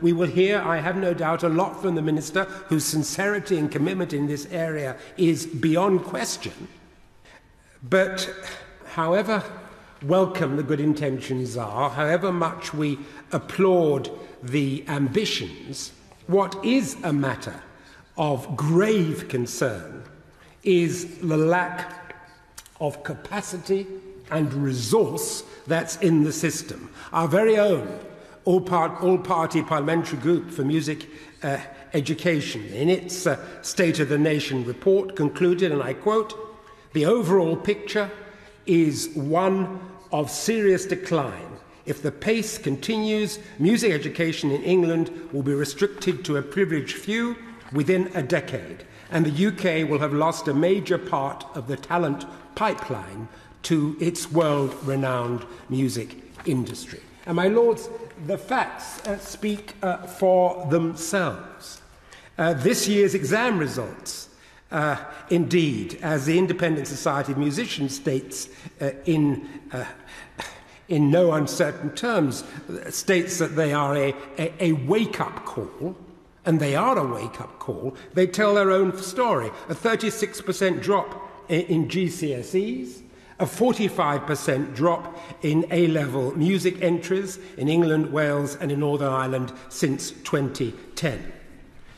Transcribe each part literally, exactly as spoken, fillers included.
We will hear, I have no doubt, a lot from the Minister, whose sincerity and commitment in this area is beyond question. But however welcome the good intentions are, however much we applaud the ambitions, what is a matter of grave concern is the lack of capacity and resource that's in the system. Our very own All Party Parliamentary Group for Music uh, Education, in its uh, State of the Nation report, concluded, and I quote, "The overall picture is one of serious decline. If the pace continues, music education in England will be restricted to a privileged few within a decade, and the U K will have lost a major part of the talent pipeline to its world-renowned music industry." And, my lords, the facts uh, speak uh, for themselves. Uh, this year's exam results, uh, indeed, as the Independent Society of Musicians states uh, in, uh, in no uncertain terms, states that they are a, a, a wake-up call, and they are a wake-up call. They tell their own story. A thirty-six percent drop in, in G C S Es, a forty-five percent drop in A-level music entries in England, Wales and in Northern Ireland since twenty ten.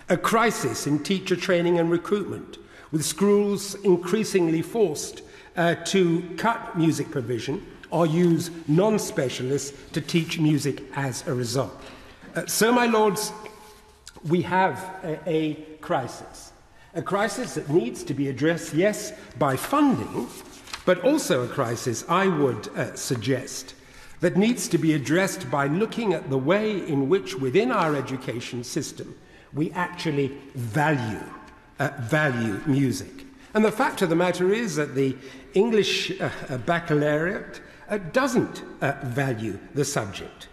A crisis in teacher training and recruitment, with schools increasingly forced uh, to cut music provision or use non-specialists to teach music as a result. Uh, so, my lords, we have a, a crisis. A crisis that needs to be addressed, yes, by funding, but also a crisis, I would uh, suggest, that needs to be addressed by looking at the way in which, within our education system, we actually value, uh, value music. And the fact of the matter is that the English uh, baccalaureate uh, doesn't uh, value the subject.